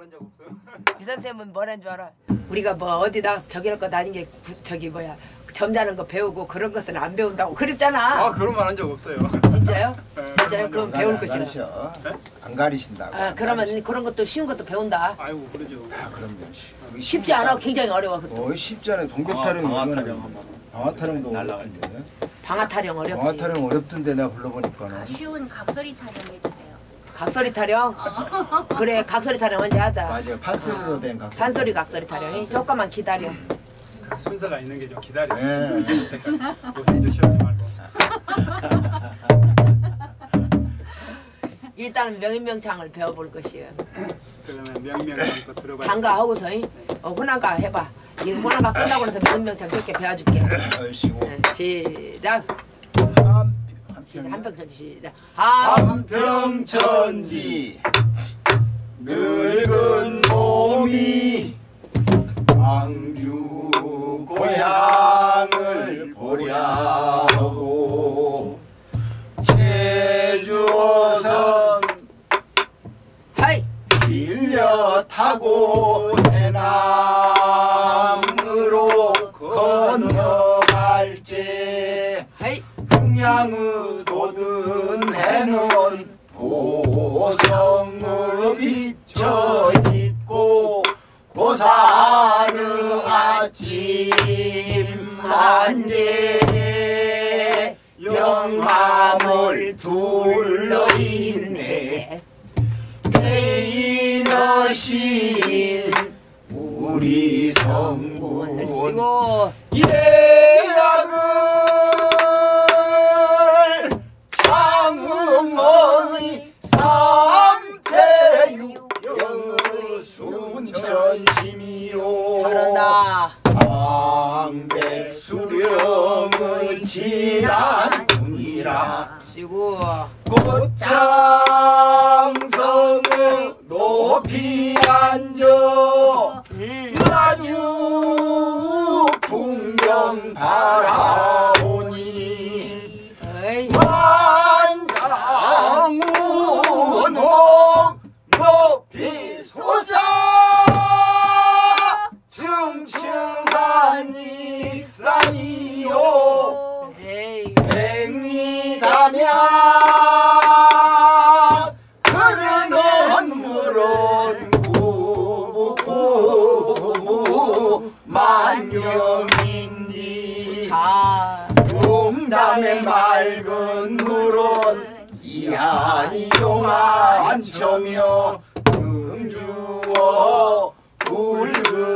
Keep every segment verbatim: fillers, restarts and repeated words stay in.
그런 적 없어요. 비선생님은 뭐라는 줄 알아? 우리가 뭐 어디 나가서 저기할 거 다닌 게 저기 뭐야 점잖은 거 배우고 그런 것은 안 배운다고 그랬잖아. 아 그런 말 한 적 없어요. 진짜요? 네, 진짜요? 그럼 배울 것이라. 네? 안 가리신다고. 아 그러면 가리신다. 그런 것도 쉬운 것도 배운다. 아이고 그러죠. 아 그럼요. 쉽지 않아. 굉장히 어려워 그것도. 어, 쉽지 않아요. 동격타령. 방아타령. 방아타령도 날라갈 때. 방아타령 어렵지. 방아타령 어렵던데 내가 불러보니까. 쉬운 각설이 타령 해주세요. 각설이 타령? 그래 각설이 타령 먼저 하자. 맞아요. 판소리로 된 각설이. 판소리 각설이 타령. 조금만 기다려. 순서가 있는 게 좀 기다려. 네. 해주시오지 말고. 일단 명인명창을 배워볼 것이에요. 그러면 명인명창도 들어봐요. 단가 하고서 네. 어, 호남가 해봐. 이 호남가 끝나고 나서 명인명창 그렇게 배워줄게. 아이고. 네, 시작. 한평천지 시작. 한평천지 늙은 몸이 광주 고향을 보려고 제주어선 하이 빌려 타고 해남으로 건너갈지 하이 흥양의 돋은 해는 보성을 비춰 있고 고산의 아침 안개 영암을 둘러있네 대인어신 우리 성군 예약을 장흥원의 삼태육 순천심이요 잘한다 방백수령의 지난군이라 꽃장성의 높이 앉아 음. 마주 풍경 바라보니 만장우 높이 소사 층층한 익산이요 백리가면 흐르는 물은 구부구부 만영인디 용담의 맑은 물은 이안이 용안초며 주어 붉은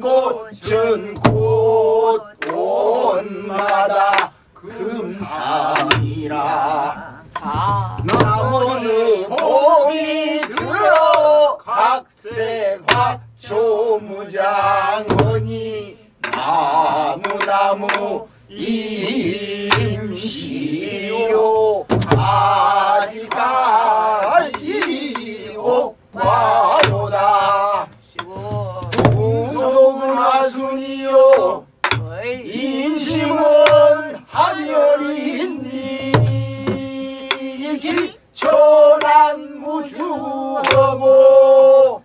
꽃은 곧 온마다 금상이라 나무는 봄이 들어 각색화초무장언이 나무나무 임시요 아직까지 옥과로다 동서구마순이요 인심은 하멸이니 기초난 무주어고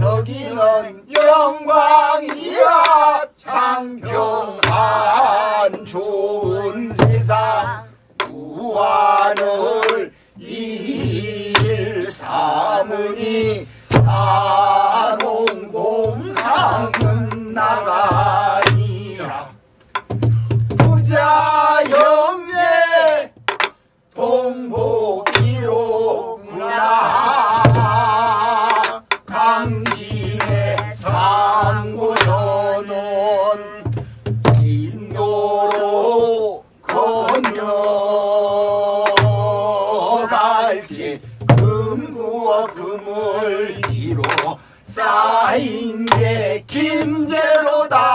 서기는 영광이야 창경한 좋은 세상 무한을 일삼으니 사농공상은 나가니라 부자영예 동복이로구나 강진의 상고선언 진도로 건너갈지 금구와 금을 기로 쌓인 게 김제로다.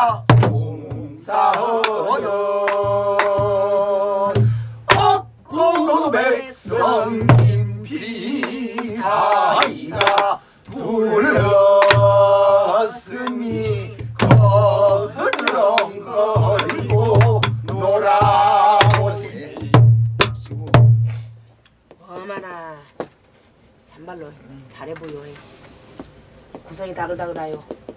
참말로 잘해보여. 구성이 다르다 그래요.